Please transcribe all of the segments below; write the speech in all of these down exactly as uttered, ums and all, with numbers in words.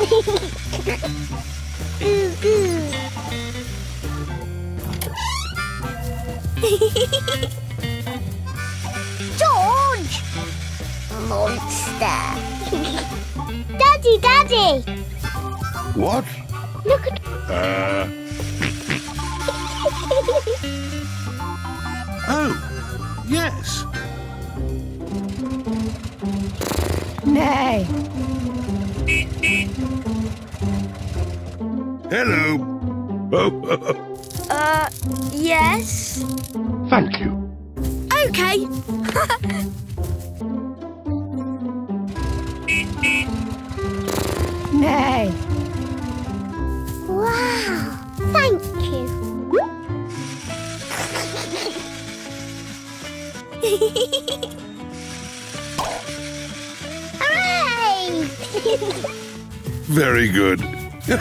Ooh, ooh. George! Monster. Daddy, Daddy! What? Look at... Uh... Oh, yes. Nay. Hello. Oh. Uh, yes? Thank you. Okay. Nay. Wow. Thank you. Hooray! Very good. Now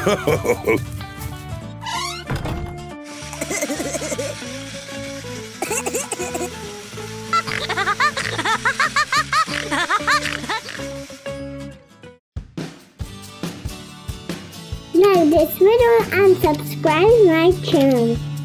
this video and subscribe my channel.